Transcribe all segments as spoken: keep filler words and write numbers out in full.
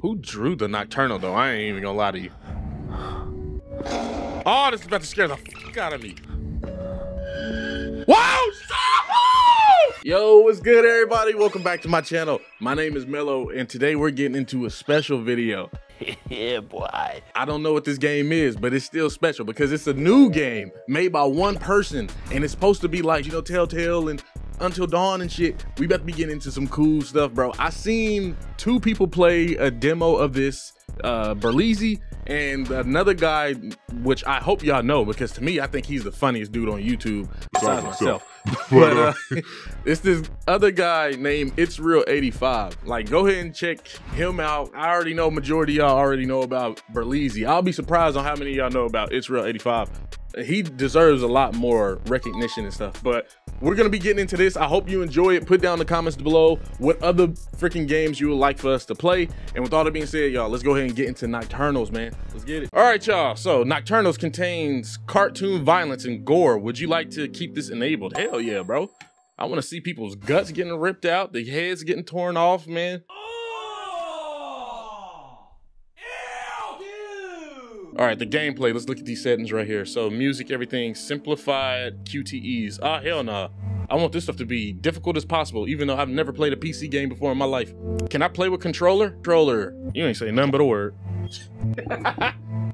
Who drew the Nocturnal, though? I ain't even gonna lie to you. Oh, this is about to scare the fuck out of me. Whoa! Stop! Yo, what's good, everybody? Welcome back to my channel. My name is Mello, and today we're getting into a special video. Yeah, boy. I don't know what this game is, but it's still special because it's a new game made by one person, and it's supposed to be like, you know, Telltale and Until Dawn and shit. We about to be getting into some cool stuff, bro. I seen two people play a demo of this, uh, Berleezy, and another guy, which I hope y'all know, because to me, I think he's the funniest dude on YouTube besides myself. But uh, it's this other guy named It's Real eighty-five. Like, go ahead and check him out. I already know majority y'all already know about Berleezy. I'll be surprised on how many y'all know about It's Real eighty-five. He deserves a lot more recognition and stuff, but we're gonna be getting into this. I hope you enjoy it. Put down in the comments below what other freaking games you would like for us to play. And with all that being said, y'all, let's go ahead and get into Nocturnals, man. Let's get it. All right, y'all, so Nocturnals contains cartoon violence and gore. Would you like to keep this enabled? Hell yeah, bro. I want to see people's guts getting ripped out, the heads getting torn off, man. All right, the gameplay, let's look at these settings right here. So music, everything, simplified Q T Es. Ah, hell nah. I want this stuff to be difficult as possible, even though I've never played a P C game before in my life. Can I play with controller? Controller, you ain't say nothing but a word.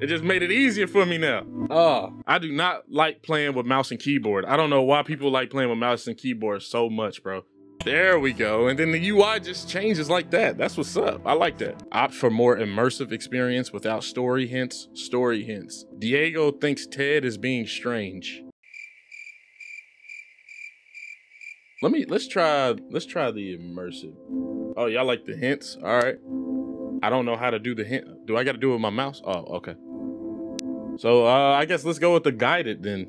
It just made it easier for me now. Oh, I do not like playing with mouse and keyboard. I don't know why people like playing with mouse and keyboard so much, bro. There we go. And then the U I just changes like that. That's what's up. I like that. Opt for more immersive experience without story hints. Story hints. Diego thinks Ted is being strange. Let me, let's try, let's try the immersive. Oh, y'all like the hints? All right. I don't know how to do the hint. Do I got to do it with my mouse? Oh, okay. So uh, I guess let's go with the guided then.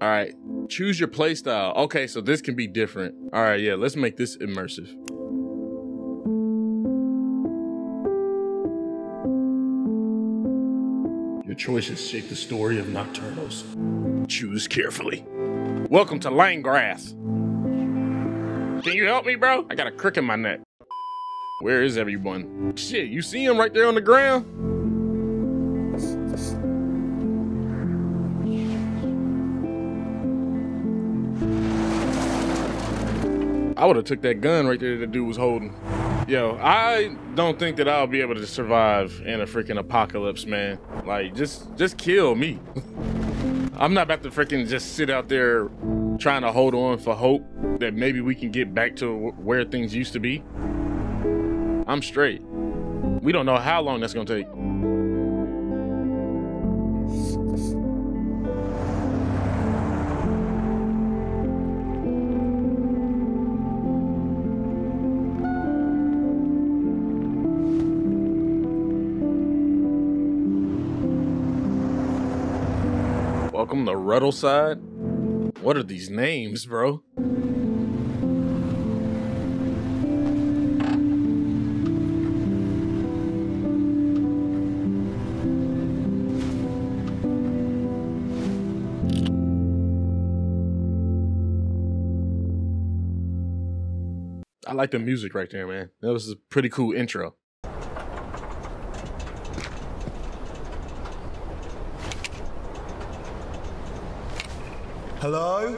All right, choose your play style. Okay, so this can be different. All right, yeah, let's make this immersive. Your choices shape the story of Nocturnals. Choose carefully. Welcome to Langgrass. Can you help me, bro? I got a crick in my neck. Where is everyone? Shit, you see him right there on the ground? I would have took that gun right there that the dude was holding. Yo, I don't think that I'll be able to survive in a freaking apocalypse, man. Like, just just kill me. I'm not about to freaking just sit out there trying to hold on for hope that maybe we can get back to where things used to be. I'm straight. We don't know how long that's gonna take. Welcome to Ruddleside. What are these names, bro? I like the music right there, man. That was a pretty cool intro. Hello?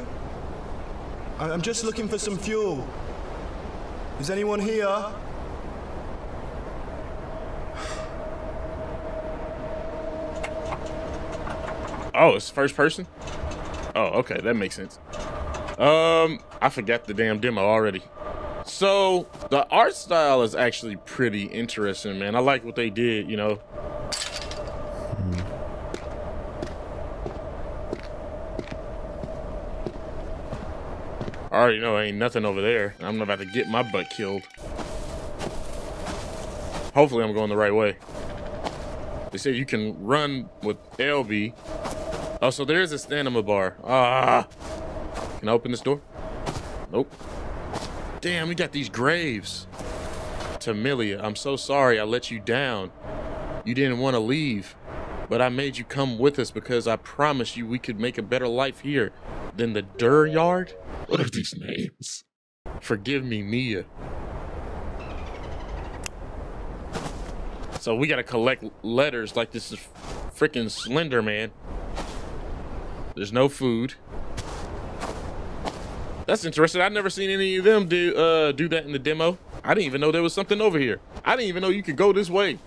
I'm just looking for some fuel. Is anyone here? Oh, it's first person? Oh, okay, that makes sense. Um, I forgot the damn demo already. So, the art style is actually pretty interesting, man. I like what they did, you know. I already know ain't nothing over there. I'm about to get my butt killed. Hopefully I'm going the right way. They say you can run with L B. Oh, so there's a stamina bar. Ah, can I open this door? Nope. Damn, we got these graves. Tamilia, I'm so sorry I let you down. You didn't want to leave, but I made you come with us because I promised you we could make a better life here than the Duryard. What are these names? Forgive me, Mia. So we gotta collect letters like this is freaking Slender Man. There's no food. That's interesting. I've never seen any of them do uh, do that in the demo. I didn't even know there was something over here. I didn't even know you could go this way.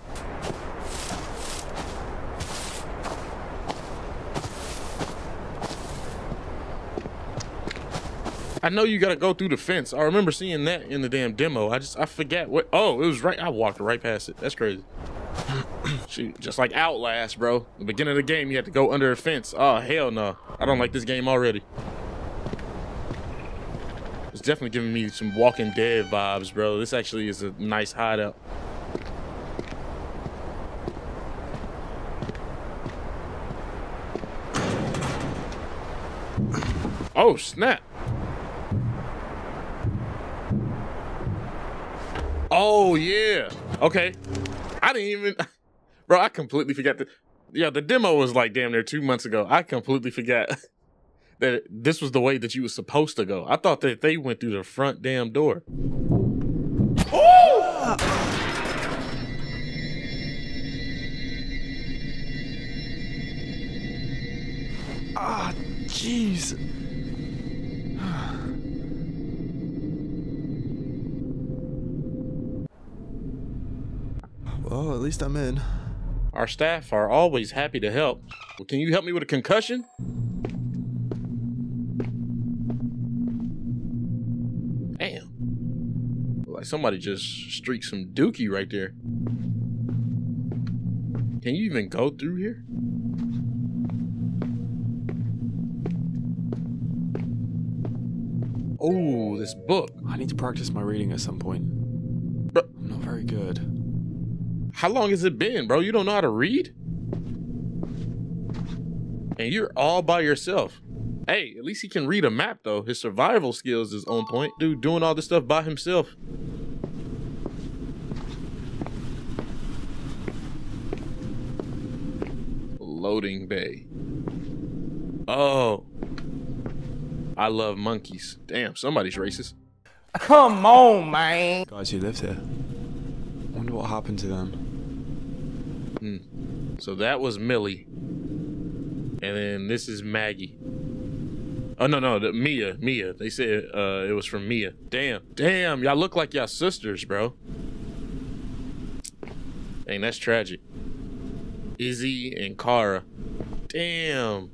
I know you gotta go through the fence. I remember seeing that in the damn demo. I just, I forget what, oh, it was right, I walked right past it. That's crazy. Shoot, just like Outlast, bro. The beginning of the game, you had to go under a fence. Oh, hell no. I don't like this game already. It's definitely giving me some Walking Dead vibes, bro. This actually is a nice hideout. Oh, snap. Oh yeah, okay. I didn't even, bro, I completely forgot that. Yeah, the demo was like damn near two months ago. I completely forgot that this was the way that you was supposed to go. I thought that they went through the front damn door. Oh! Ah, jeez. Oh, at least I'm in. Our staff are always happy to help. Well, can you help me with a concussion? Damn. Like somebody just streaked some dookie right there. Can you even go through here? Oh, this book. I need to practice my reading at some point. But I'm not very good. How long has it been, bro? You don't know how to read? And you're all by yourself. Hey, at least he can read a map though. His survival skills is on point. Dude, doing all this stuff by himself. Loading bay. Oh. I love monkeys. Damn, somebody's racist. Come on, man. Guys who lived here. I wonder what happened to them. Hmm. So that was Millie. And then this is Maggie. Oh, no, no, the, Mia, Mia. They said uh, it was from Mia. Damn, damn, y'all look like y'all sisters, bro. Dang, that's tragic. Izzy and Cara. Damn.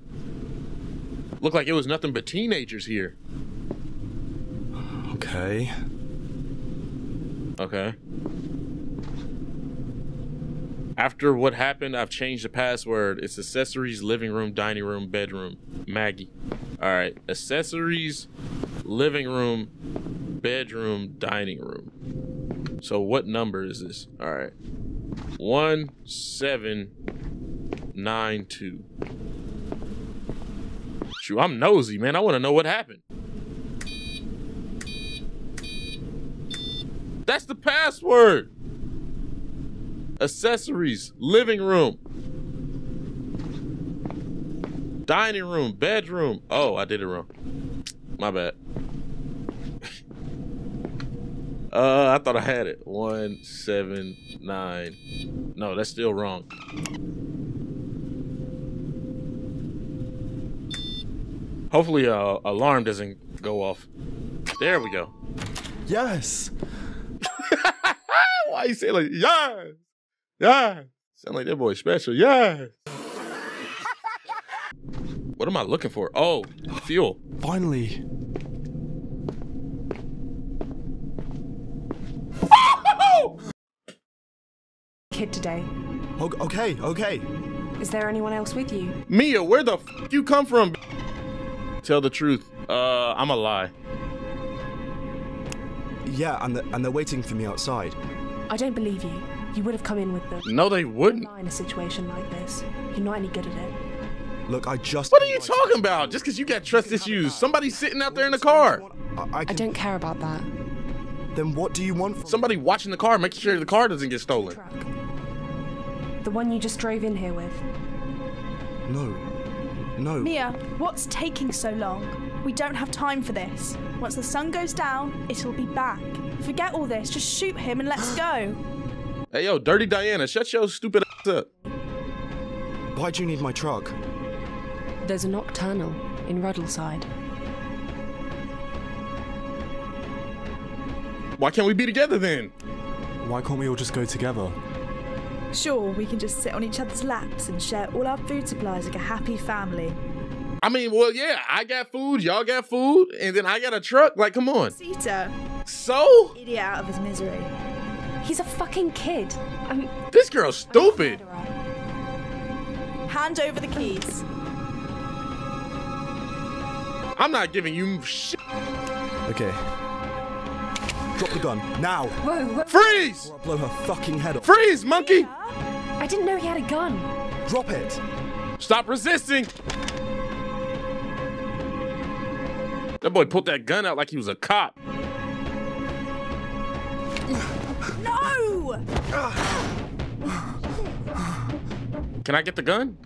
Looked like it was nothing but teenagers here. Okay. Okay. After what happened, I've changed the password. It's accessories, living room, dining room, bedroom, Maggie. All right, accessories, living room, bedroom, dining room. So what number is this? All right, one, seven, nine, two. Shoot, I'm nosy, man. I wanna know what happened. That's the password. Accessories, living room, dining room, bedroom. Oh, I did it wrong. My bad. uh, I thought I had it. One, seven, nine. No, that's still wrong. Hopefully, uh, alarm doesn't go off. There we go. Yes. Why you say like yes? Yeah, sound like that boy special. Yeah. What am I looking for? Oh, fuel. Finally. Kid today. Okay, okay. Is there anyone else with you? Mia, where the f you come from? Tell the truth. Uh, I'm a lie. Yeah, and the, and they're waiting for me outside. I don't believe you. You would have come in with them. No, they wouldn't. In a situation like this, you're not any good at it. Look, I just. What are you talking about? Just because you got trust issues, somebody's sitting out there in the car. I, can... I don't care about that. Then what do you want? From somebody watching the car, making sure the car doesn't get stolen. The one you just drove in here with. No, no. Mia, what's taking so long? We don't have time for this. Once the sun goes down, it'll be back. Forget all this. Just shoot him and let's go. Hey, yo, Dirty Diana, shut your stupid ass up. Why'd you need my truck? There's a nocturnal in Ruddleside. Why can't we be together then? Why can't we all just go together? Sure, we can just sit on each other's laps and share all our food supplies like a happy family. I mean, well, yeah, I got food, y'all got food, and then I got a truck. Like, come on. Sita. So? Idiot out of his misery. He's a fucking kid. I'm, this girl's stupid. Hand over the keys. I'm not giving you shit. Okay. Drop the gun, now. Whoa, whoa. Freeze! Or I'll blow her fucking head off. Freeze, monkey! Yeah. I didn't know he had a gun. Drop it. Stop resisting. That boy pulled that gun out like he was a cop. No! Can I get the gun?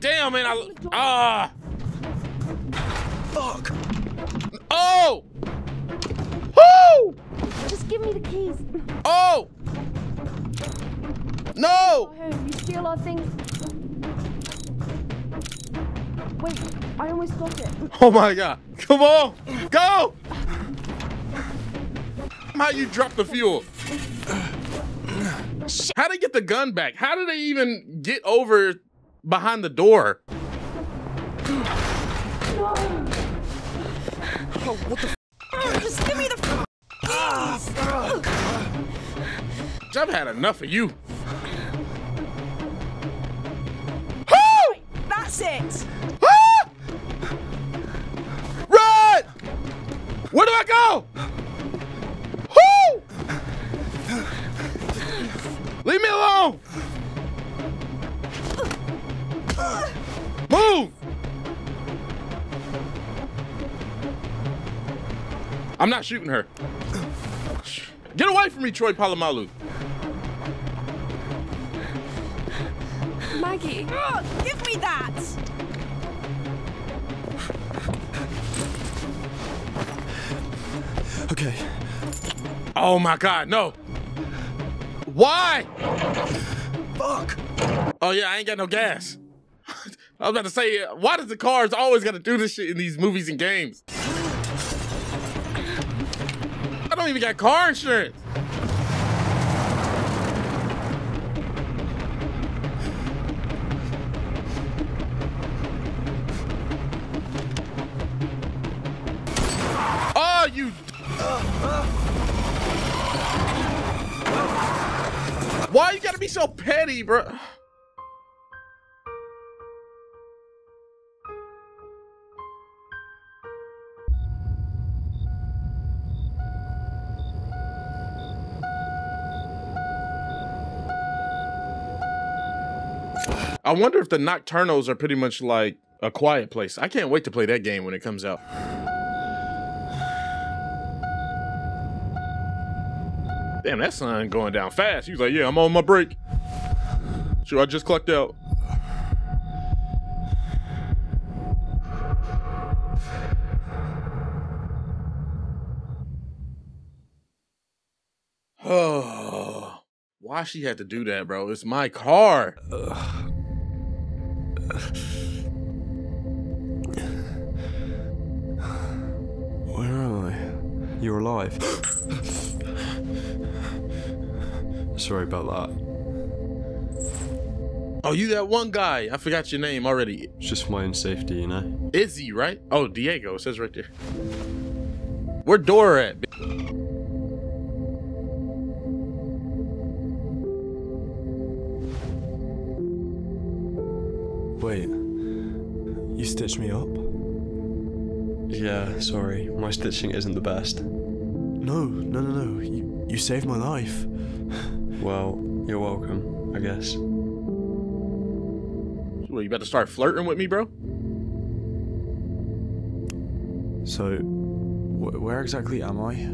Damn, man, I... Ah! Fuck! Oh! Woo! Just give me the keys. Oh! No! You steal our things. Wait, I almost got it. Oh my god. Come on! Go! How you drop the fuel? How did they get the gun back? How did they even get over behind the door? No. Oh, what the f? Oh, just give me the f. Ah, I've had enough of you. Wait, that's it. Where do I go? Woo! Leave me alone! Move! I'm not shooting her. Get away from me, Troy Polamalu. Maggie, oh, give me that! Okay. Oh my god, no. Why? Fuck. Oh yeah, I ain't got no gas. I was about to say, why does the cars always gotta do this shit in these movies and games? I don't even got car insurance. Oh, you... Why you gotta be so petty, bro? I wonder if the Nocturnals are pretty much like A Quiet Place. I can't wait to play that game when it comes out. Damn, that sun going down fast. He was like, yeah, I'm on my break. Sure, I just clocked out. Oh, why she had to do that, bro? It's my car. Ugh. Where am I? You're alive. Sorry about that. Oh, you that one guy. I forgot your name already. It's just for my own safety, you know. Izzy, right? Oh, Diego. It says right there. Where Dora at? Wait. You stitched me up? Yeah, sorry. My stitching isn't the best. No, no, no, no. You, you saved my life. Well, you're welcome, I guess. Well, you about to start flirting with me, bro? So, wh where exactly am I? I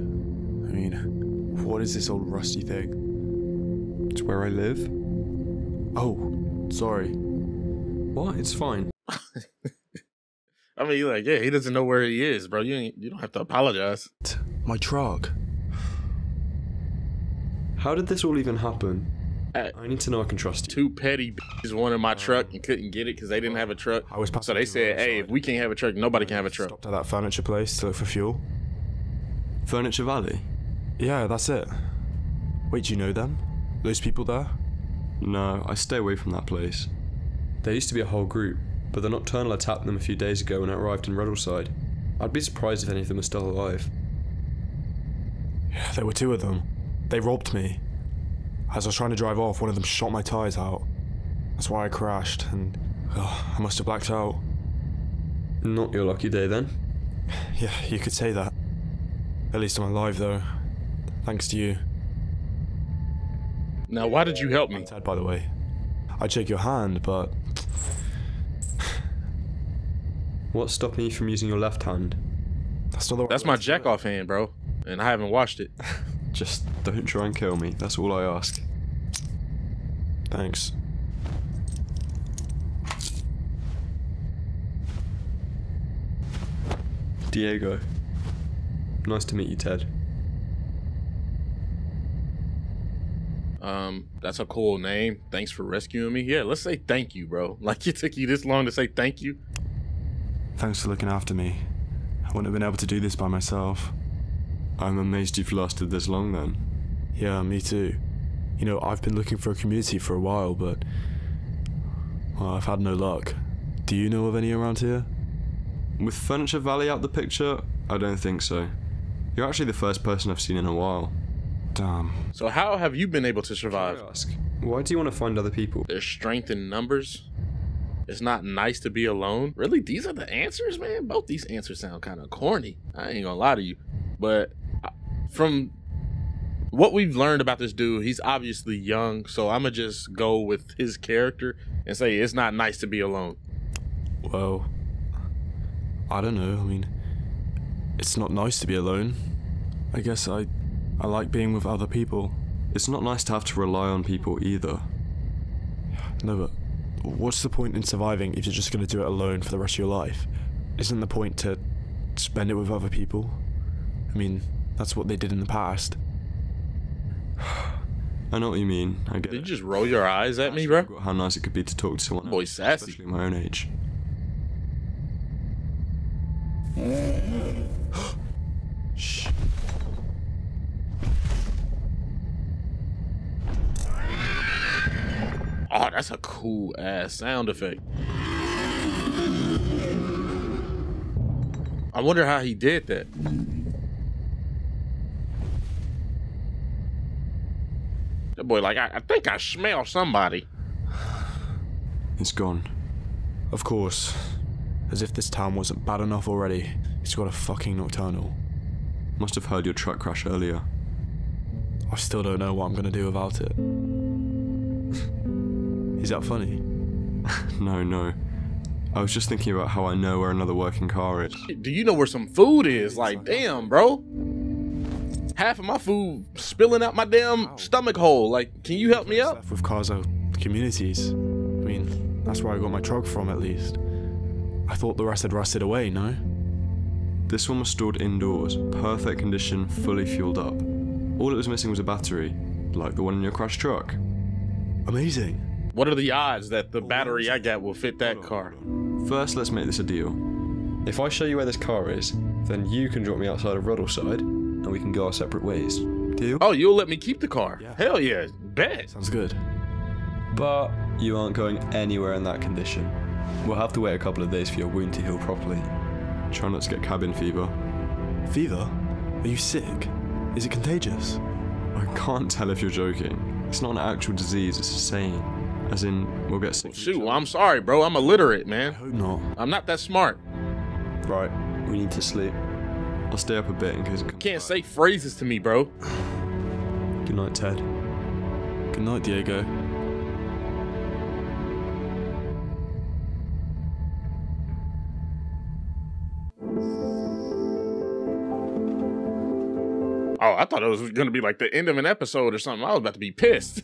mean, what is this old rusty thing? It's where I live. Oh, sorry. What? It's fine. I mean, you're like, yeah, he doesn't know where he is, bro. You ain't, you don't have to apologize. My truck. How did this all even happen? that. I need to know I can trust you. Two petty bitches wanted my truck and couldn't get it because they didn't have a truck. I was so they said, hey, if we can't have a truck, nobody can have a truck. Stopped at that furniture place to look for fuel. Furniture Valley? Yeah, that's it. Wait, you know them? Those people there? No, I stay away from that place. There used to be a whole group, but the Nocturnal attacked them a few days ago when I arrived in Ruddleside. I'd be surprised if any of them are still alive. Yeah, there were two of them. They robbed me. As I was trying to drive off, one of them shot my tyres out. That's why I crashed, and oh, I must have blacked out. Not your lucky day, then? Yeah, you could say that. At least I'm alive, though. Thanks to you. Now, why did you help me? Ted, by the way. I'd shake your hand, but... What stopped me from using your left hand? That's not the That's my jack-off hand, bro. And I haven't washed it. Just don't try and kill me. That's all I ask. Thanks. Diego. Nice to meet you, Ted. Um, that's a cool name. Thanks for rescuing me. Yeah, let's say thank you, bro. Like, it took you this long to say thank you. Thanks for looking after me. I wouldn't have been able to do this by myself. I'm amazed you've lasted this long, then. Yeah, me too. You know, I've been looking for a community for a while, but... Well, I've had no luck. Do you know of any around here? With Furniture Valley out the picture, I don't think so. You're actually the first person I've seen in a while. Damn. So how have you been able to survive? Can I ask, why do you want to find other people? There's strength in numbers. It's not nice to be alone. Really? These are the answers, man? Both these answers sound kind of corny. I ain't gonna lie to you. But from what we've learned about this dude, he's obviously young. So I'm gonna just go with his character and say it's not nice to be alone. Well, I don't know. I mean, it's not nice to be alone. I guess I, I like being with other people. It's not nice to have to rely on people either. No, but... What's the point in surviving if you're just going to do it alone for the rest of your life? Isn't the point to spend it with other people? I mean, that's what they did in the past. I know what you mean. I get it. Did you just roll your eyes at me, bro? I forgot how nice it could be to talk to someone else, sassy. Especially my own age. Shh. Oh, that's a cool ass sound effect. I wonder how he did that. That boy, like, I, I think I smell somebody. It's gone. Of course. As if this town wasn't bad enough already. It's got a fucking Nocturnal. Must have heard your truck crash earlier. I still don't know what I'm gonna do without it. Is that funny? No, no. I was just thinking about how I know where another working car is. Do you know where some food is? Like, damn, bro. Half of my food spilling out my damn Ow. stomach hole. Like, can you help me out? With cars out communities. I mean, that's where I got my truck from, at least. I thought the rest had rusted away, no? This one was stored indoors, perfect condition, fully fueled up. All it was missing was a battery, like the one in your crashed truck. Amazing. What are the odds that the battery I got will fit that car? First, let's make this a deal. If I show you where this car is, then you can drop me outside of Ruddleside, and we can go our separate ways. Deal? Oh, you'll let me keep the car? Yeah. Hell yeah, bet. Sounds good. But you aren't going anywhere in that condition. We'll have to wait a couple of days for your wound to heal properly. Try not to get cabin fever. Fever? Are you sick? Is it contagious? I can't tell if you're joking. It's not an actual disease, it's a saying. As in, we'll get sick. Shoot, well, I'm sorry, bro. I'm illiterate, man. I hope not. I'm not that smart. Right, we need to sleep. I'll stay up a bit in case it comes. You can't say phrases to me, bro. Good night, Ted. Good night, Diego. Oh, I thought it was going to be like the end of an episode or something. I was about to be pissed.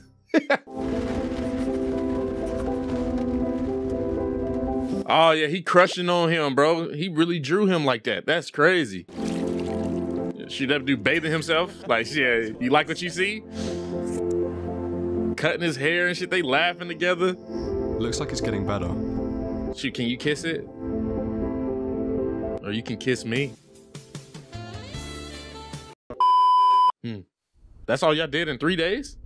Oh, yeah, he crushing on him, bro. He really drew him like that. That's crazy. Should that dude bathing himself? Like, yeah, you like what you see? cutting his hair and shit. They laughing together. Looks like it's getting better. Shoot, can you kiss it? Or you can kiss me. Hmm. That's all y'all did in three days?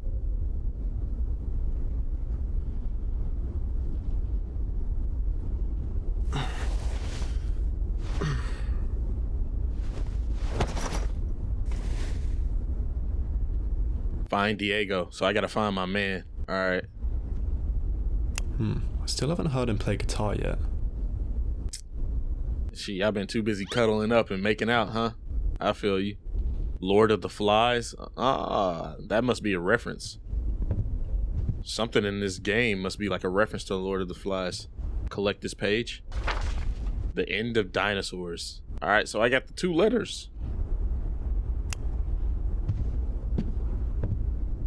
Find Diego, so I gotta find my man. All right. Hmm. I still haven't heard him play guitar yet. She, I've been too busy cuddling up and making out, huh? I feel you. Lord of the Flies? Ah, that must be a reference. Something in this game must be like a reference to Lord of the Flies. Collect this page. The end of dinosaurs. All right, so I got the two letters.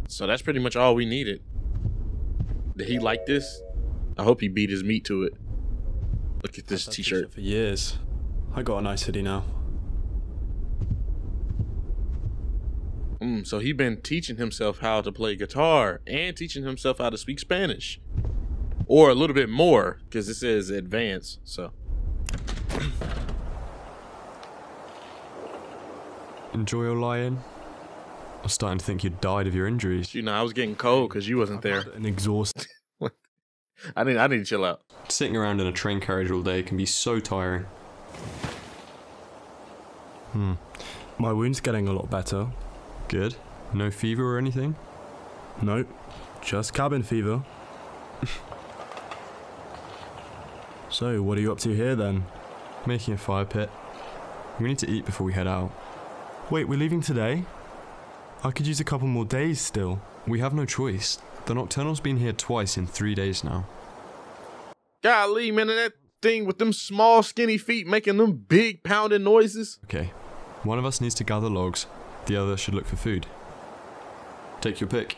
So that's pretty much all we needed. Did he like this? I hope he beat his meat to it. Look at this t-shirt. For years. I got a nice hoodie now. Mm, so he been teaching himself how to play guitar and teaching himself how to speak Spanish. Or a little bit more, because it says advanced, so. Enjoy your lion. I was starting to think you died of your injuries. You know, I was getting cold because you wasn't I've there. And exhausted. I need, I need to chill out. Sitting around in a train carriage all day can be so tiring. Hmm. My wound's getting a lot better. Good. No fever or anything? Nope. Just cabin fever. So, what are you up to here then? Making a fire pit. We need to eat before we head out. Wait, we're leaving today? I could use a couple more days still. We have no choice. The Nocturnal's been here twice in three days now. Golly, man, that thing with them small skinny feet making them big pounding noises. Okay, one of us needs to gather logs. The other should look for food. Take your pick.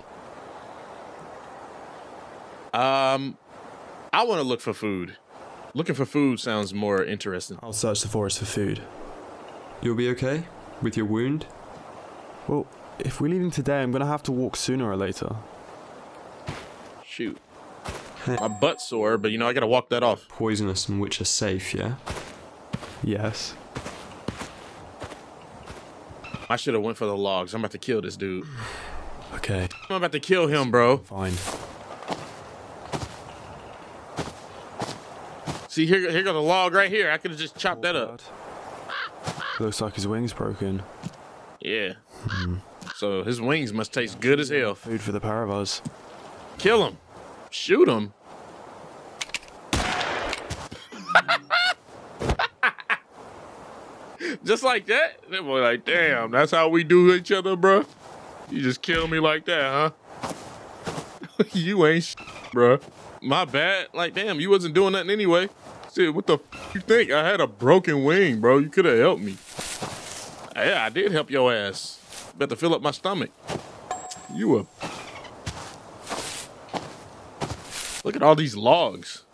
Um, I want to look for food. Looking for food sounds more interesting. I'll search the forest for food. You'll be okay? With your wound? Well, if we're leaving today, I'm going to have to walk sooner or later. Shoot. My butt's sore, but you know, I got to walk that off. Poisonous and which are safe, yeah? Yes. I should have went for the logs. I'm about to kill this dude. Okay. I'm about to kill him, bro. Fine. See, here, here goes the log right here. I could have just chopped oh, that up. Looks like his wing's broken. Yeah. Hmm. So his wings must taste good as hell. Food for the pair of us. Kill him. Shoot him. Just like that? They were like, damn, that's how we do each other, bro. You just kill me like that, huh? You ain't sh bro. My bad. Like, damn, you wasn't doing nothing anyway. Shit, what the f you think? I had a broken wing, bro. You could have helped me. Yeah, I did help your ass. Bet to fill up my stomach. You were. Look at all these logs.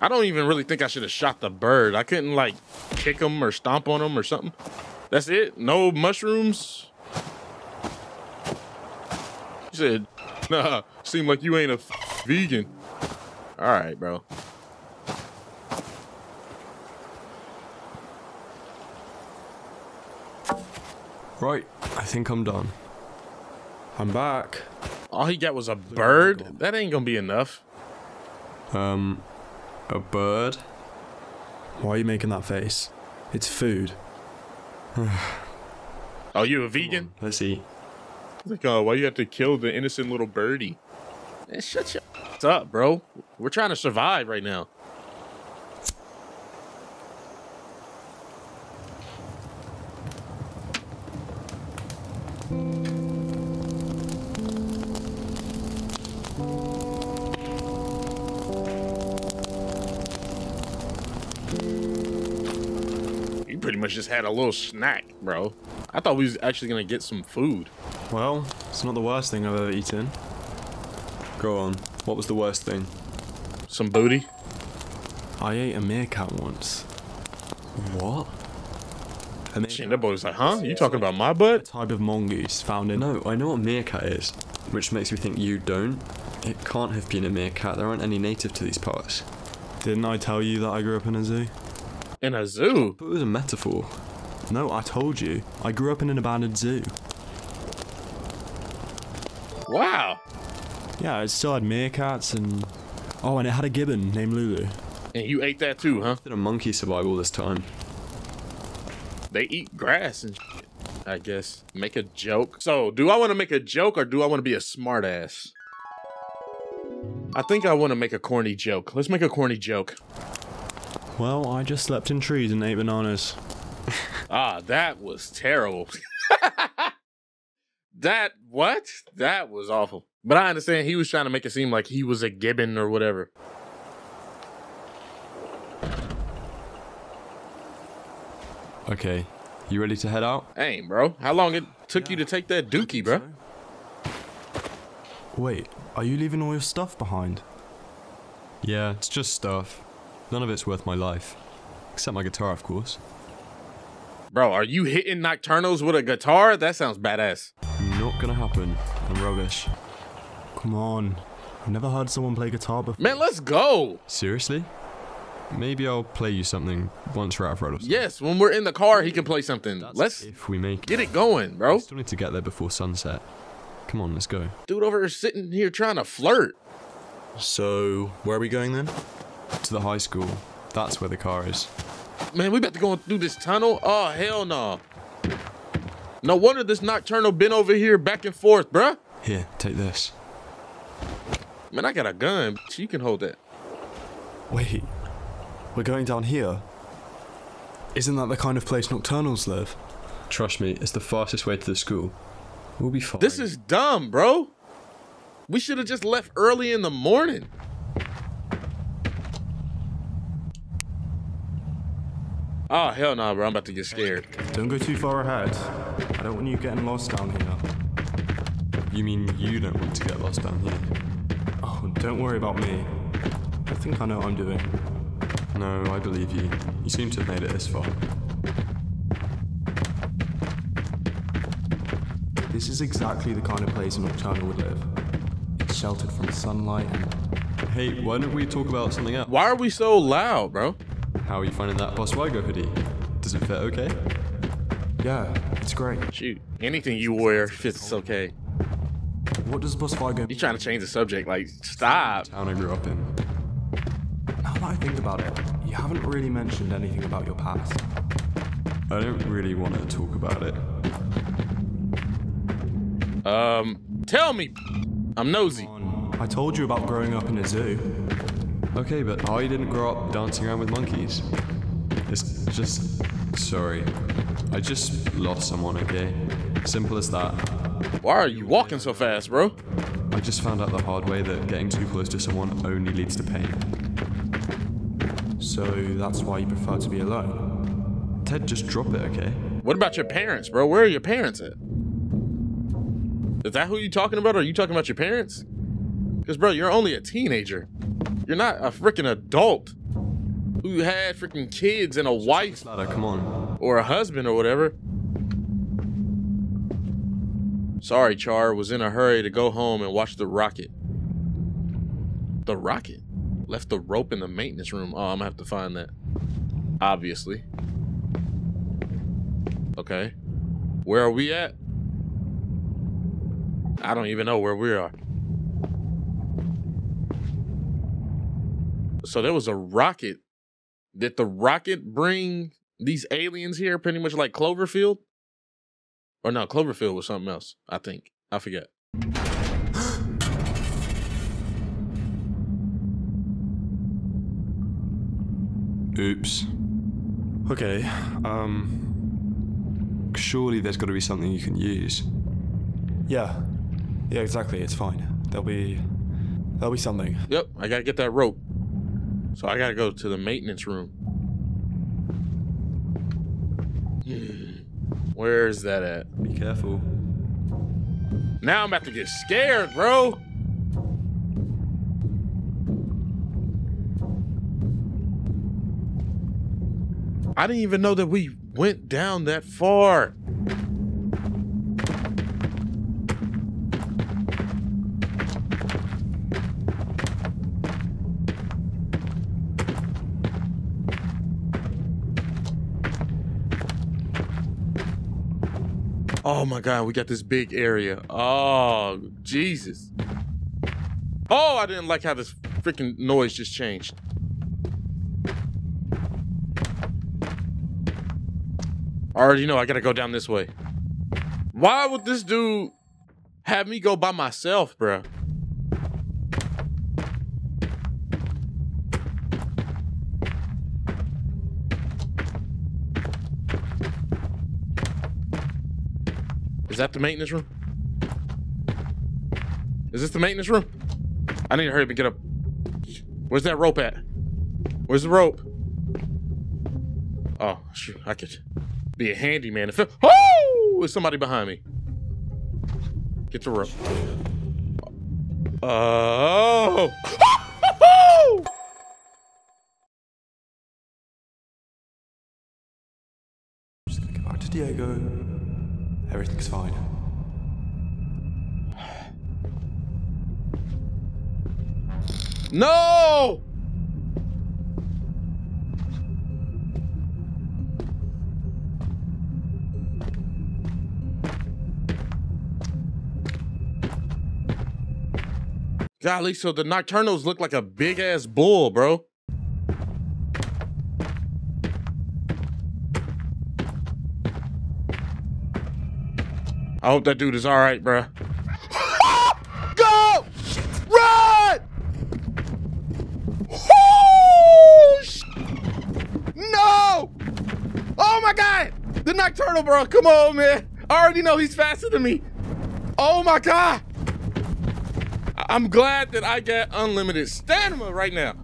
I don't even really think I should have shot the bird. I couldn't like kick him or stomp on him or something. That's it? No mushrooms? You said, nah, seem like you ain't a f vegan. All right, bro. Right, I think I'm done. I'm back. All he got was a bird? That ain't gonna be enough. Um... A bird? Why are you making that face? It's food. Are you a vegan? On, let's eat. Like, oh, why you have to kill the innocent little birdie? Man, shut your ass up, bro. We're trying to survive right now. Just had a little snack, bro. I thought we was actually gonna get some food. Well, it's not the worst thing I've ever eaten. Go on. What was the worst thing? Some booty. I ate a meerkat once. What? a shit, that boy was like, huh? You talking about my butt? A type of mongoose found in... No, I know what meerkat is, which makes me think you don't. It can't have been a meerkat. There aren't any native to these parts. Didn't I tell you that I grew up in a zoo? In a zoo? But it was a metaphor. No, I told you. I grew up in an abandoned zoo. Wow. Yeah, it still had meerkats and... Oh, and it had a gibbon named Lulu. And you ate that too, huh? Did a monkey survive all this time? They eat grass and shit, I guess. Make a joke. So, do I want to make a joke or do I want to be a smartass? I think I want to make a corny joke. Let's make a corny joke. Well, I just slept in trees and ate bananas. Ah, that was terrible. That, what? That was awful. But I understand he was trying to make it seem like he was a gibbon or whatever. Okay, you ready to head out? Hey, bro, how long it took yeah. you to take that dookie, bro? So. Wait, are you leaving all your stuff behind? Yeah, it's just stuff. None of it's worth my life. Except my guitar, of course. Bro, are you hitting Nocturnals with a guitar? That sounds badass. Not gonna happen. I'm rubbish. Come on. I've never heard someone play guitar before. Man, let's go! Seriously? Maybe I'll play you something once we're out of Ruddleside. Yes, when we're in the car, he can play something. That's let's if we make get it going, bro. We still need to get there before sunset. Come on, let's go. Dude over here sitting here trying to flirt. So, where are we going then? To the high school. That's where the car is. Man, we about to go through this tunnel? Oh, hell no. Nah. No wonder this Nocturnal been over here back and forth, bruh. Here, take this. Man, I got a gun. You can hold that. Wait. We're going down here. Isn't that the kind of place Nocturnals live? Trust me, it's the fastest way to the school. We'll be fine. This is dumb, bro. We should have just left early in the morning. Oh, hell no, nah, bro. I'm about to get scared. Don't go too far ahead. I don't want you getting lost down here. You mean you don't want to get lost down here? Oh, don't worry about me. I think I know what I'm doing. No, I believe you. You seem to have made it this far. This is exactly the kind of place an Nocturnal would live. It's sheltered from sunlight and... Hey, why don't we talk about something else? Why are we so loud, bro? How are you finding that Boswago hoodie? Does it fit okay? Yeah, it's great. Shoot, anything you wear fits okay. What does Boswago... You're trying to change the subject, like, stop. Town I grew up in. I think about it, you haven't really mentioned anything about your past. I don't really want to talk about it. Um, tell me! I'm nosy. I told you about growing up in a zoo. Okay, but I didn't grow up dancing around with monkeys. It's just... sorry. I just lost someone, okay? Simple as that. Why are you walking so fast, bro? I just found out the hard way that getting too close to someone only leads to pain. So that's why you prefer to be alone? Ted, just drop it, okay? What about your parents, bro? Where are your parents at? Is that who you're talking about? Are you talking about your parents? Because, bro, you're only a teenager. You're not a freaking adult who had freaking kids and a wife. Ladder, come on. Or a husband or whatever. Sorry, Char. Was in a hurry to go home and watch The Rocket. The Rocket? Left the rope in the maintenance room. Oh, I'm gonna have to find that. Obviously. Okay. Where are we at? I don't even know where we are. So there was a rocket. Did the rocket bring these aliens here? Pretty much like Cloverfield? Or no, Cloverfield was something else, I think. I forget. Oops. Okay, um... surely there's got to be something you can use. Yeah. Yeah, exactly, it's fine. There'll be... there'll be something. Yep, I gotta get that rope. So I gotta go to the maintenance room. Where is that at? Be careful. Now I'm about to get scared, bro! I didn't even know that we went down that far? Oh my God, we got this big area. Oh, Jesus. Oh, I didn't like how this freaking noise just changed. I already know I gotta go down this way. Why would this dude have me go by myself, bro? Is that the maintenance room? Is this the maintenance room? I need to hurry up and get up. Where's that rope at? Where's the rope? Oh, shoot, I could be a handyman. If it, oh, there's somebody behind me. Get the rope. Oh. Just gonna go back to Diego. Everything's fine. No! Golly, so the Nocturnals look like a big ass bull, bro. I hope that dude is all right, bruh. Go! Run! Oh, no! Oh my God! The Nocturnal, bro. Come on, man. I already know he's faster than me. Oh my God. I'm glad that I got unlimited stamina right now.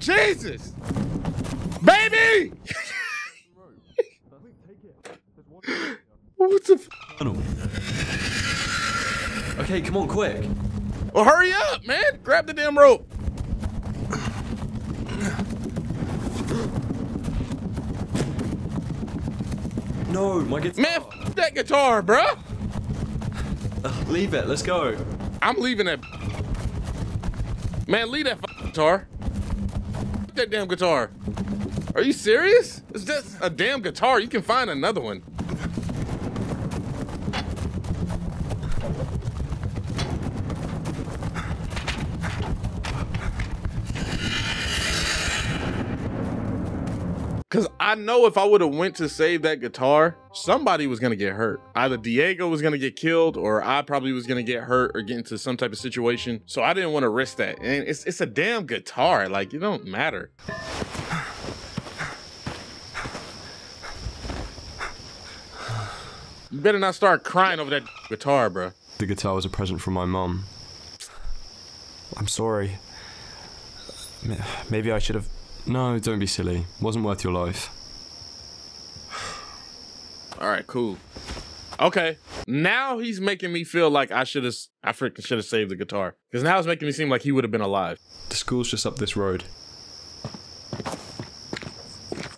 Jesus. Baby! What the f- Okay, come on, quick. Well, hurry up, man. Grab the damn rope. No, my guitar. Man, f that guitar, bruh. Uh, leave it. Let's go. I'm leaving that. Man, leave that f guitar. F that damn guitar. Are you serious? It's just a damn guitar. You can find another one. Because I know if I would have went to save that guitar, somebody was going to get hurt. Either Diego was going to get killed or I probably was going to get hurt or get into some type of situation. So I didn't want to risk that. And it's, it's a damn guitar. Like, it don't matter. You better not start crying over that guitar, bro. The guitar was a present from my mom. I'm sorry. Maybe I should have... No, don't be silly. Wasn't worth your life. All right, cool. Okay, now he's making me feel like I should have, I freaking should have saved the guitar. Because now it's making me seem like he would have been alive. The school's just up this road.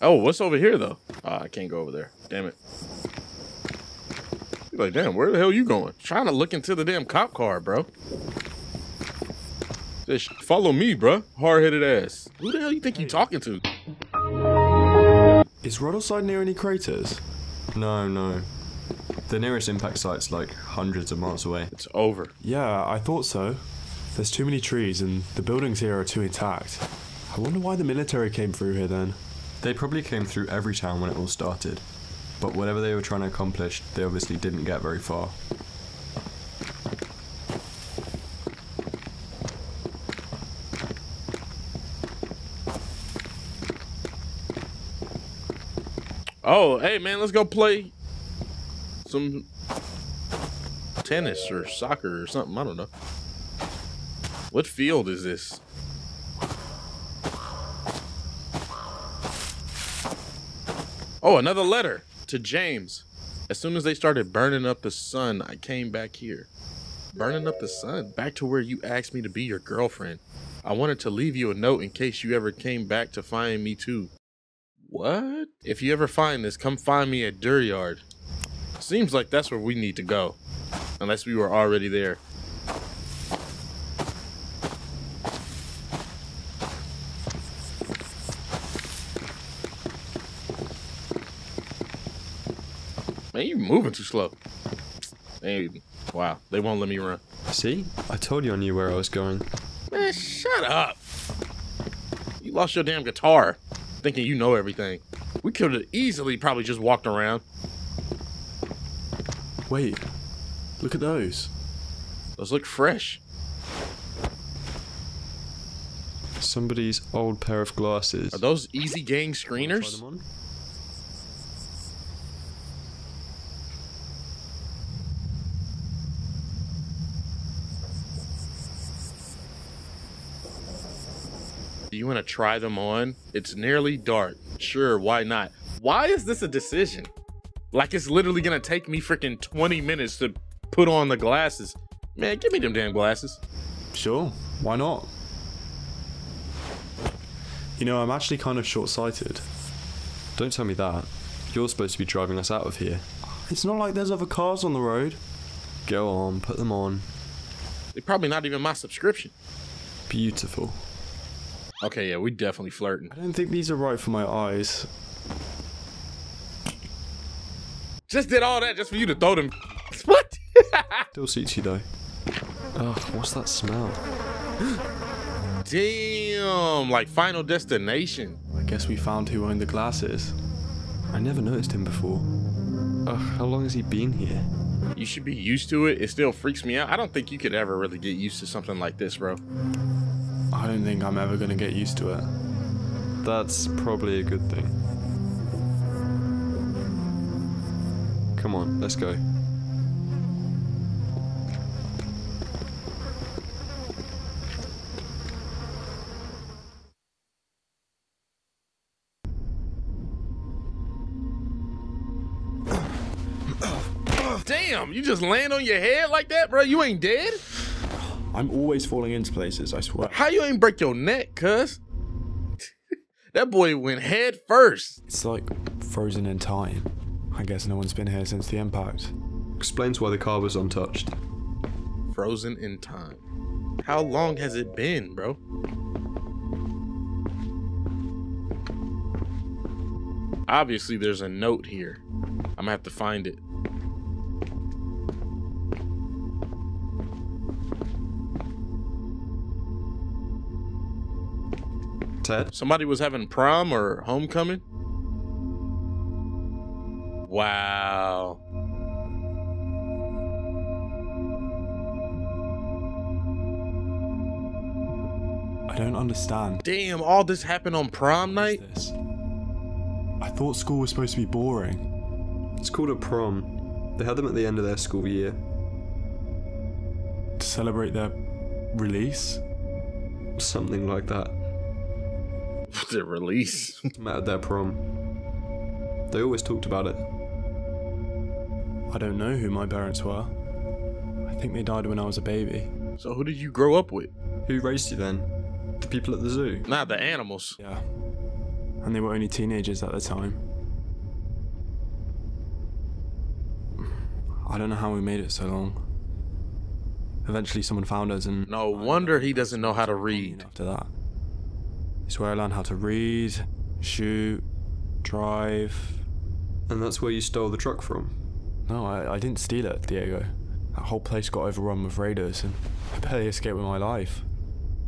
Oh, what's over here though? Uh, I can't go over there. Damn it. You're like, damn, where the hell are you going? Trying to look into the damn cop car, bro. Just follow me, bruh. Hard-headed ass. Who the hell you think you talking to? Is Ruddleside near any craters? No, no. The nearest impact site's like hundreds of miles away. It's over. Yeah, I thought so. There's too many trees and the buildings here are too intact. I wonder why the military came through here then. They probably came through every town when it all started. But whatever they were trying to accomplish, they obviously didn't get very far. Oh, hey man, let's go play some tennis or soccer or something. I don't know. What field is this? Oh, another letter to James. As soon as they started burning up the sun, I came back here. Burning up the sun? Back to where you asked me to be your girlfriend. I wanted to leave you a note in case you ever came back to find me too. What? If you ever find this, come find me at Duryard. Seems like that's where we need to go. Unless we were already there. Man, you're moving too slow. Hey, wow, they won't let me run. See? I told you I knew where I was going. Man, shut up. You lost your damn guitar thinking you know everything. We could have easily probably just walked around. Wait, look at those. Those look fresh. Somebody's old pair of glasses. Are those Easy Gang screeners? Do you want to try them on? It's nearly dark. Sure, why not? Why is this a decision? Like, it's literally gonna take me freaking twenty minutes to put on the glasses. Man, give me them damn glasses. Sure, why not? You know, I'm actually kind of short-sighted. Don't tell me that. You're supposed to be driving us out of here. It's not like there's other cars on the road. Go on, put them on. They're probably not even my subscription. Beautiful. Okay, yeah, we definitely flirting. I don't think these are right for my eyes. Just did all that just for you to throw them. What? Still suits you though. Oh, what's that smell? Damn, like Final Destination. I guess we found who owned the glasses. I never noticed him before. Ugh, how long has he been here? You should be used to it. It still freaks me out. I don't think you could ever really get used to something like this, bro. I don't think I'm ever going to get used to it. That's probably a good thing. Come on, let's go. Damn, you just land on your head like that, bro? You ain't dead? I'm always falling into places, I swear. How you ain't break your neck, cuz? That boy went head first. It's like frozen in time. I guess no one's been here since the impact. Explains why the car was untouched. Frozen in time. How long has it been, bro? Obviously, there's a note here. I'm gonna have to find it. Ted? Somebody was having prom or homecoming? Wow. I don't understand. Damn, all this happened on prom night? What is this? I thought school was supposed to be boring. It's called a prom. They had them at the end of their school year. To celebrate their release? Something like that. The release. Met at their prom. They always talked about it. I don't know who my parents were. I think they died when I was a baby. So who did you grow up with? Who raised you then? The people at the zoo? Nah, the animals. Yeah. And they were only teenagers at the time. I don't know how we made it so long. Eventually someone found us and... No wonder he doesn't know how to read. After that. It's where I learned how to read, shoot, drive. And that's where you stole the truck from? No, I, I didn't steal it, Diego. That whole place got overrun with raiders and I barely escaped with my life.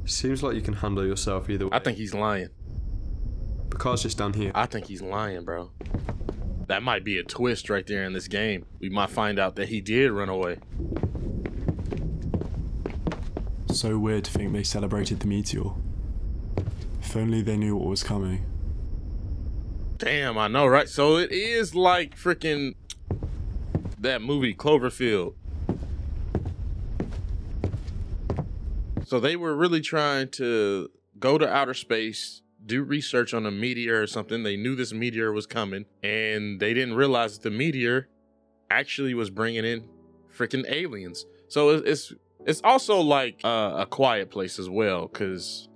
Seems like you can handle yourself either way. I think he's lying. The car's just down here. I think he's lying, bro. That might be a twist right there in this game. We might find out that he did run away. So weird to think they celebrated the meteor. If only they knew what was coming. Damn, I know, right? So it is like freaking that movie Cloverfield. So they were really trying to go to outer space, do research on a meteor or something. They knew this meteor was coming, and they didn't realize that the meteor actually was bringing in freaking aliens. So it's it's also like uh, A Quiet Place as well, because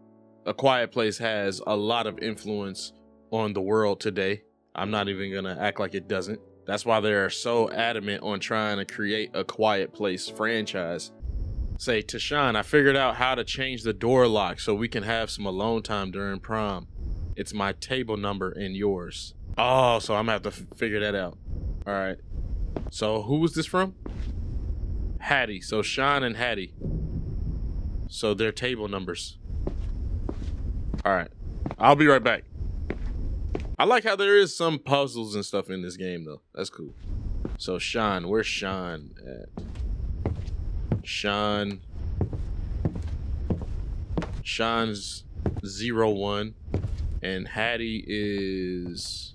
A Quiet Place has a lot of influence on the world today. I'm not even gonna act like it doesn't. That's why they are so adamant on trying to create a Quiet Place franchise. Say, Tashawn, I figured out how to change the door lock so we can have some alone time during prom. It's my table number and yours. Oh, so I'm gonna have to f figure that out. All right. So who was this from? Hattie. So Sean and Hattie. So their table numbers. All right. I'll be right back. I like how there is some puzzles and stuff in this game, though. That's cool. So Sean, where's Sean at? Sean. Sean's zero one. And Hattie is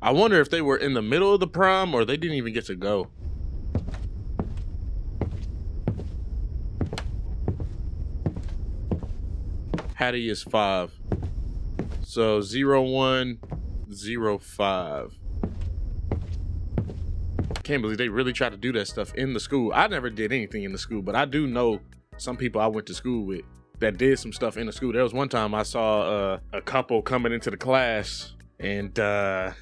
I wonder if they were in the middle of the prom or they didn't even get to go. Hattie is five. So zero one zero five. Can't believe they really try to do that stuff in the school. I never did anything in the school, but I do know some people I went to school with that did some stuff in the school. There was one time I saw uh, a couple coming into the class and, uh,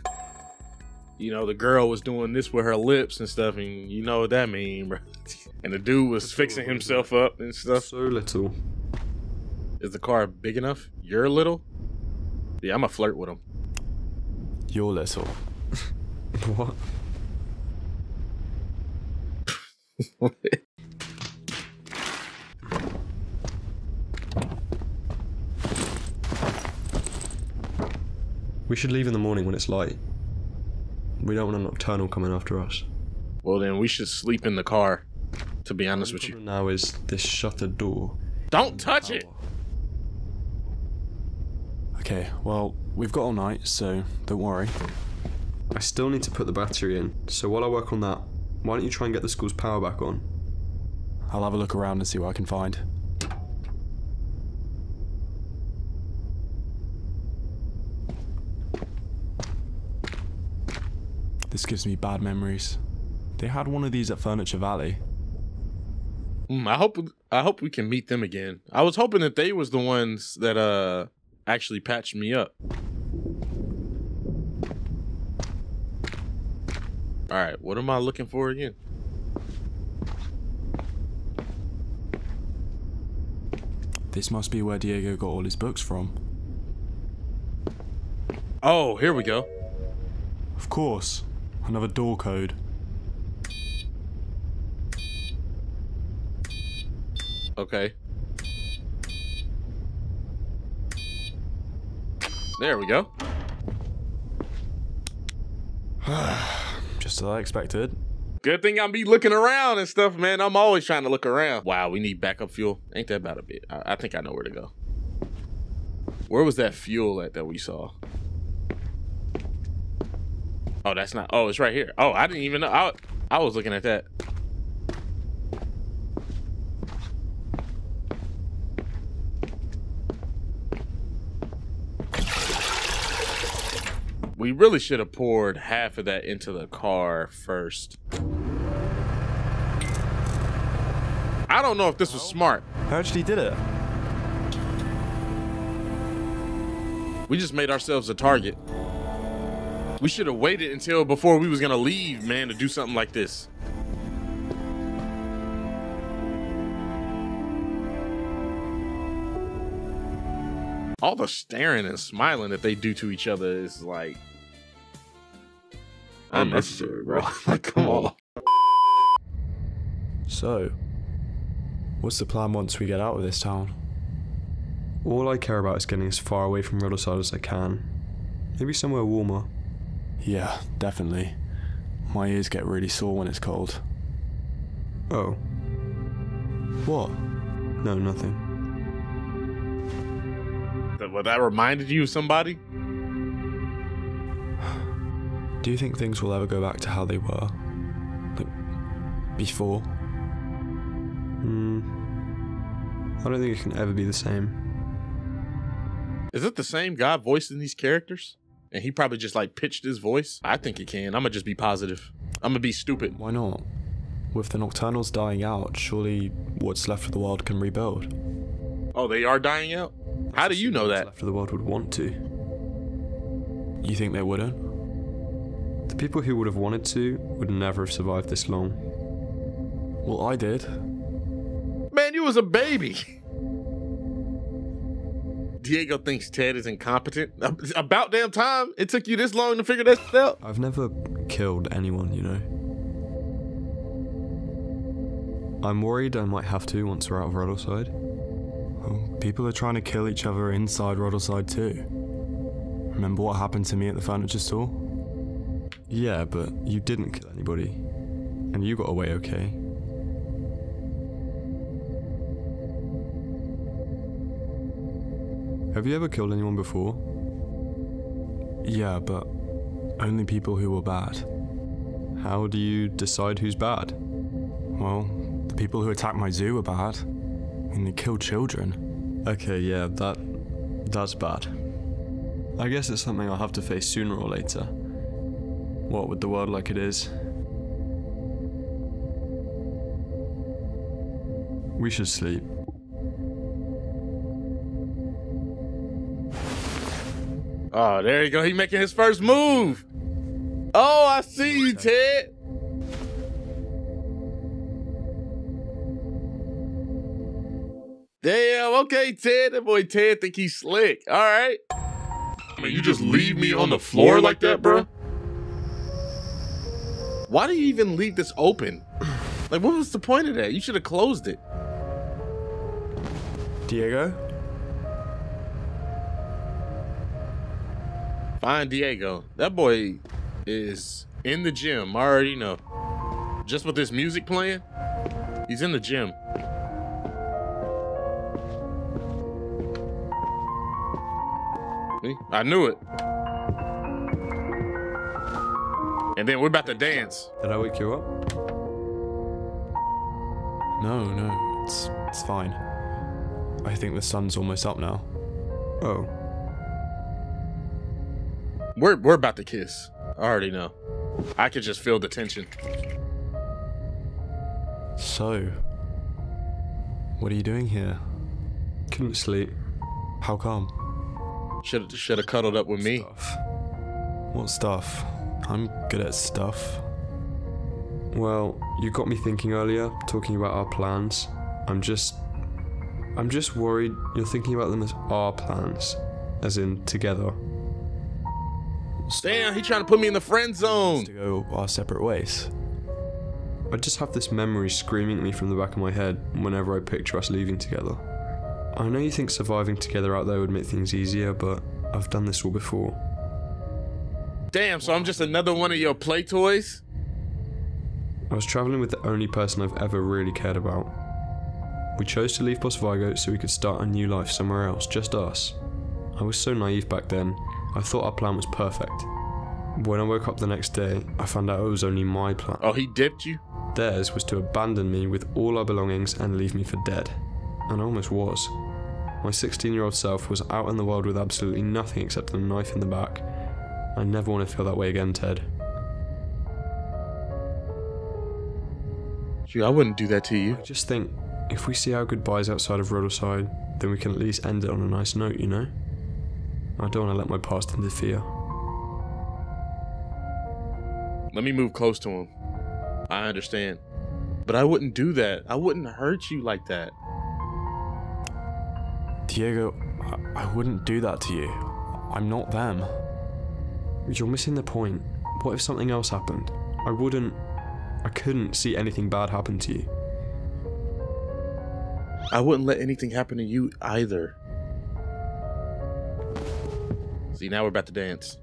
you know, the girl was doing this with her lips and stuff. And you know what that mean, bro. And the dude was That's fixing cool. himself up and stuff. So little. Is the car big enough? You're little? Yeah, I'm gonna flirt with him. You're little. What? We should leave in the morning when it's light. We don't want a nocturnal coming after us. Well then we should sleep in the car, to be honest with you. Now is this shuttered door. Don't touch it! Okay, well, we've got all night, so don't worry. I still need to put the battery in, so while I work on that, why don't you try and get the school's power back on? I'll have a look around and see what I can find. This gives me bad memories. They had one of these at Furniture Valley. Mm, I hope I hope we can meet them again. I was hoping that they was the ones that uh actually patched me up. All right, what am I looking for again? This must be where Diego got all his books from. Oh, here we go. Of course, another door code. Okay. There we go. Just as I expected. Good thing I'll be looking around and stuff, man. I'm always trying to look around. Wow, we need backup fuel. Ain't that about a bit? I, I think I know where to go. Where was that fuel at that we saw? Oh, that's not. Oh, it's right here. Oh, I didn't even know. I, I was looking at that. We really should have poured half of that into the car first. I don't know if this was smart. I actually did it. We just made ourselves a target. We should have waited until before we was gonna leave, man, to do something like this. All the staring and smiling that they do to each other is like unnecessary, bro. Like, come on. So, what's the plan once we get out of this town? All I care about is getting as far away from Ruddleside as I can. Maybe somewhere warmer. Yeah, definitely. My ears get really sore when it's cold. Oh. What? No, nothing. Well, that reminded you of somebody? Do you think things will ever go back to how they were? Like, before? Hmm. I don't think it can ever be the same. Is it the same guy voicing these characters? And he probably just, like, pitched his voice? I think it can. I'm gonna just be positive. I'm gonna be stupid. Why not? With the Nocturnals dying out, surely what's left of the world can rebuild. Oh, they are dying out? How do you know that? What's left of the world would want to. You think they wouldn't? The people who would have wanted to would never have survived this long. Well, I did. Man, you was a baby. Diego thinks Ted is incompetent. About damn time it took you this long to figure that out. I've never killed anyone, you know. I'm worried I might have to once we're out of Ruddleside. Well, people are trying to kill each other inside Ruddleside too. Remember what happened to me at the furniture store? Yeah, but you didn't kill anybody. And you got away okay. Have you ever killed anyone before? Yeah, but only people who were bad. How do you decide who's bad? Well, the people who attacked my zoo were bad. And they killed children. Okay, yeah, that... that's bad. I guess it's something I'll have to face sooner or later. What with the world like it is. We should sleep. Oh, there you go. He making his first move. Oh, I see you, Ted. Damn. Okay, Ted. That boy Ted think he's slick. All right. I mean, you just leave me on the floor like that, bro? Why do you even leave this open? Like, what was the point of that? You should have closed it. Diego? Fine, Diego. That boy is in the gym. I already know. Just with this music playing, he's in the gym. See? I knew it. And then we're about to dance. Did I wake you up? No, no, it's, it's fine. I think the sun's almost up now. Oh. We're, we're about to kiss. I already know. I could just feel the tension. So, what are you doing here? Couldn't sleep. How come? Should should have cuddled up with me. Stuff. What stuff? I'm good at stuff. Well, you got me thinking earlier, talking about our plans. I'm just... I'm just worried you're thinking about them as our plans. As in, together. Damn, he trying to put me in the friend zone. To go our separate ways. I just have this memory screaming at me from the back of my head whenever I picture us leaving together. I know you think surviving together out there would make things easier, but I've done this all before. Damn, so I'm just another one of your play toys? I was traveling with the only person I've ever really cared about. We chose to leave Boswago so we could start a new life somewhere else, just us. I was so naive back then. I thought our plan was perfect. When I woke up the next day, I found out it was only my plan. Oh, he dipped you? Theirs was to abandon me with all our belongings and leave me for dead. And I almost was. My sixteen-year-old self was out in the world with absolutely nothing except a knife in the back. I never want to feel that way again, Ted. Gee, I wouldn't do that to you. I just think, if we see our goodbyes outside of Ruddleside, then we can at least end it on a nice note, you know? I don't want to let my past interfere. Let me move close to him. I understand. But I wouldn't do that. I wouldn't hurt you like that. Diego, I, I wouldn't do that to you. I'm not them. You're missing the point. What if something else happened? I wouldn't... I couldn't see anything bad happen to you. I wouldn't let anything happen to you either. See, now we're about to dance.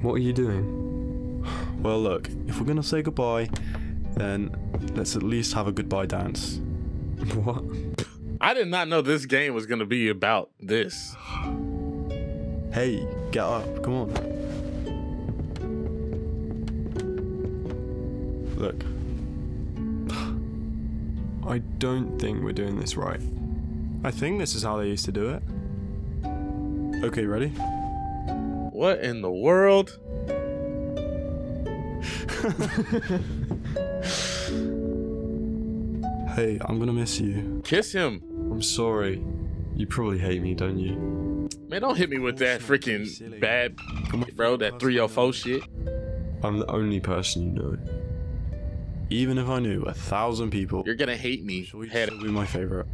What are you doing? Well, look, if we're gonna say goodbye, then let's at least have a goodbye dance. What? I did not know this game was gonna be about this. Hey, get up, come on. Look. I don't think we're doing this right. I think this is how they used to do it. Okay, ready? What in the world? Hey, I'm gonna miss you. Kiss him. I'm sorry. You probably hate me, don't you? Man, don't hit me with that freaking bad, bro, that three oh four shit. I'm the only person you know. Even if I knew a thousand people, you're gonna hate me. She'll be my favorite.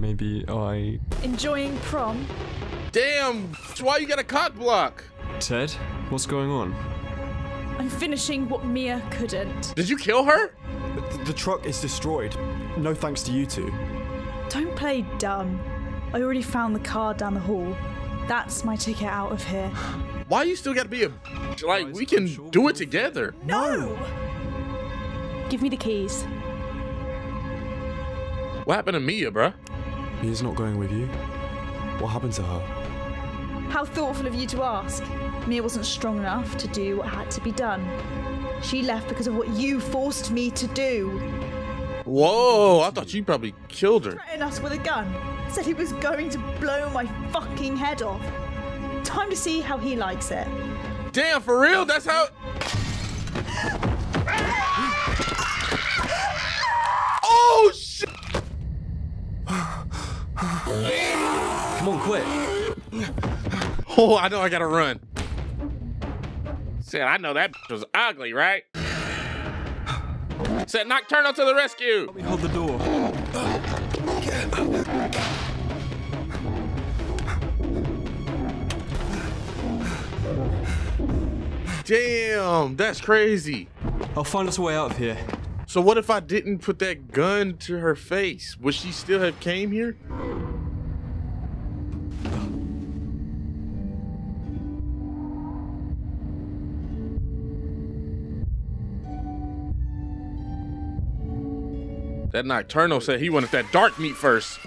Maybe I... Enjoying prom? Damn! Why you got a cock block? Ted, what's going on? I'm finishing what Mia couldn't. Did you kill her? The, the truck is destroyed. No thanks to you two. Don't play dumb. I already found the car down the hall. That's my ticket out of here. Why you still gotta be a... Like, we can do it together. No! Give me the keys. What happened to Mia, bruh? Mia's not going with you. What happened to her? How thoughtful of you to ask. Mia wasn't strong enough to do what had to be done. She left because of what you forced me to do. Whoa, I thought you probably killed her. He threatened us with a gun. Said he was going to blow my fucking head off. Time to see how he likes it. Damn, for real? That's how... Oh, shit! Come on, quick. Oh, I know I gotta run. Said, I know that was ugly, right? Said, Nocturnal to the rescue. Let me hold the door. Damn, that's crazy. I'll find us a way out of here. So what if I didn't put that gun to her face? Would she still have came here? That Nocturnal said he wanted that dark meat first.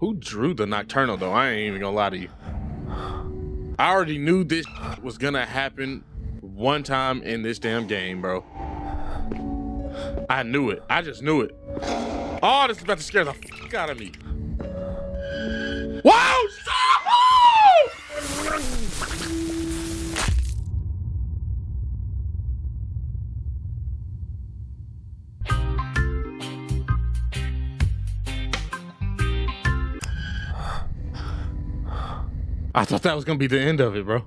Who drew the Nocturnal though? I ain't even gonna lie to you. I already knew this was gonna happen one time in this damn game, bro. I knew it. I just knew it. Oh, this is about to scare the fuck out of me. Whoa! Stop! I thought that was gonna be the end of it, bro.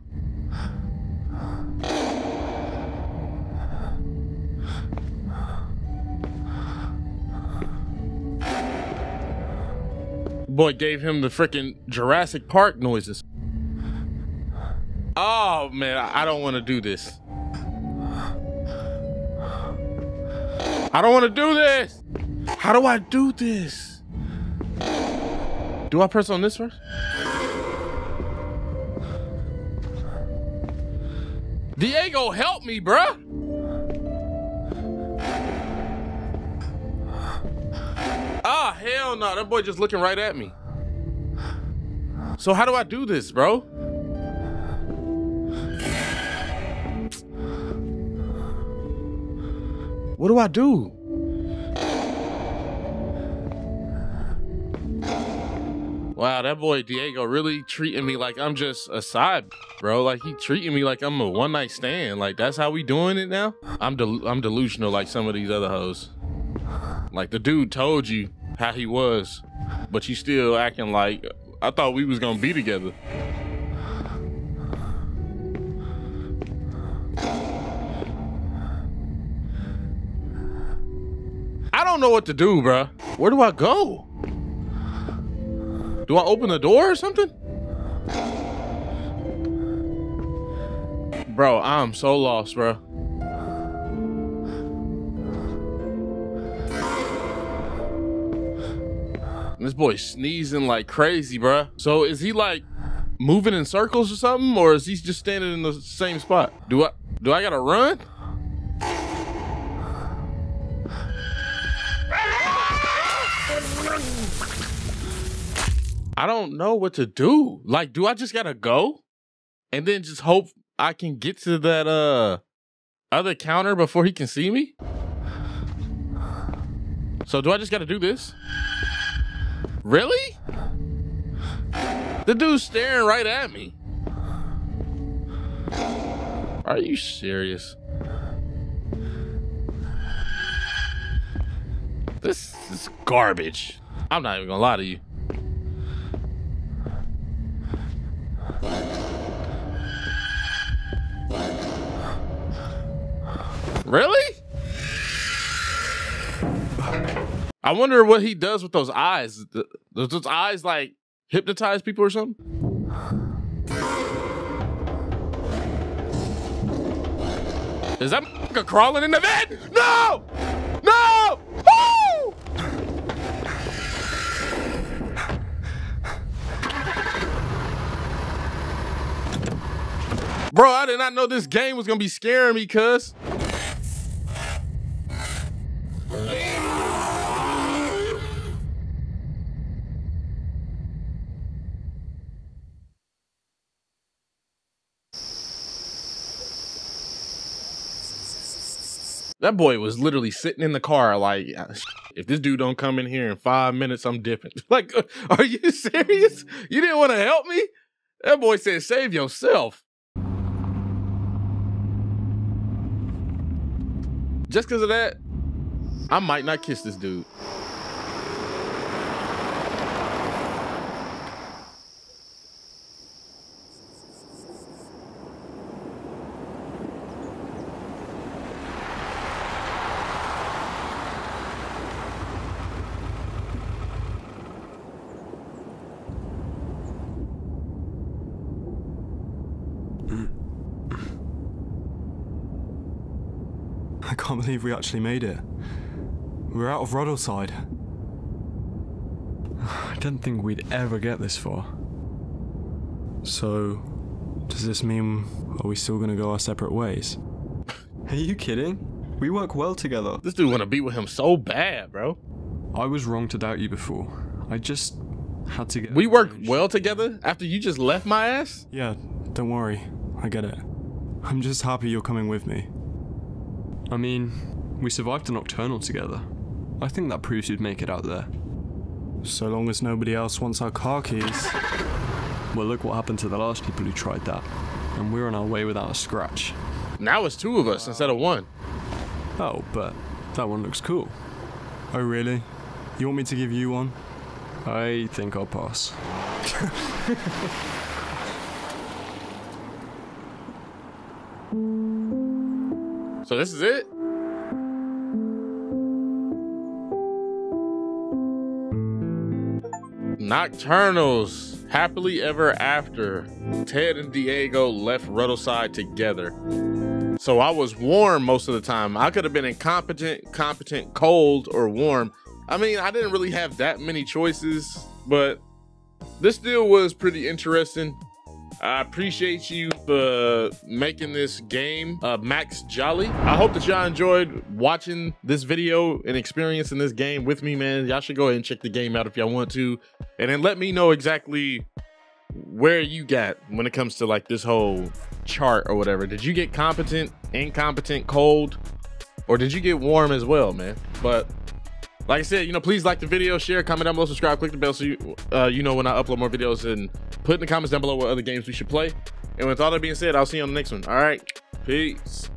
Boy gave him the freaking Jurassic Park noises. Oh man, I don't wanna do this. I don't wanna do this. How do I do this? Do I press on this first? Diego, help me, bruh! Ah, hell no, that boy just looking right at me. So how do I do this, bro? What do I do? Wow, that boy Diego really treating me like I'm just a side, bro. Like he treating me like I'm a one night stand. Like that's how we doing it now? I'm del I'm delusional like some of these other hoes. Like the dude told you how he was, but you still acting like I thought we was gonna be together. I don't know what to do, bro. Where do I go? Do I open the door or something? Bro, I'm so lost, bro. This boy's sneezing like crazy, bro. So is he like moving in circles or something? Or is he just standing in the same spot? Do I, do I gotta run? I don't know what to do. Like, do I just gotta go and then just hope I can get to that uh other counter before he can see me? So do I just gotta do this? Really? The dude's staring right at me. Are you serious? This is garbage. I'm not even gonna lie to you. Really? I wonder what he does with those eyes. Does those eyes like hypnotize people or something? Is that m***a crawling in the bed? No! No! Woo! Bro, I did not know this game was gonna be scaring me, cuz. That boy was literally sitting in the car like, if this dude don't come in here in five minutes, I'm dipping. Like, are you serious? You didn't want to help me? That boy said, save yourself. Just because of that, I might not kiss this dude. I can't believe we actually made it. We're out of Ruddleside. I didn't think we'd ever get this far. So, does this mean are we still gonna go our separate ways? Are you kidding? We work well together. This dude wanna be with him so bad, bro. I was wrong to doubt you before. I just had to get... We work well together after you just left my ass? Yeah, don't worry. I get it. I'm just happy you're coming with me. I mean, we survived the Nocturnal together. I think that proves you'd make it out there. So long as nobody else wants our car keys. Well, look what happened to the last people who tried that. And we're on our way without a scratch. Now it's two of us instead of one. Oh, but that one looks cool. Oh, really? You want me to give you one? I think I'll pass. So this is it? Nocturnals, happily ever after. Ted and Diego left Ruddleside together. So I was warm most of the time. I could have been incompetent, competent, cold, or warm. I mean, I didn't really have that many choices, but this deal was pretty interesting. I appreciate you for making this game, uh, Max Jolly. I hope that y'all enjoyed watching this video and experiencing this game with me, man. Y'all should go ahead and check the game out if y'all want to. And then let me know exactly where you got when it comes to like this whole chart or whatever. Did you get competent, incompetent, cold, or did you get warm as well, man? But like I said, you know, please like the video, share, comment down below, subscribe, click the bell so you, uh, you know when I upload more videos, and put in the comments down below what other games we should play. And with all that being said, I'll see you on the next one. All right, peace.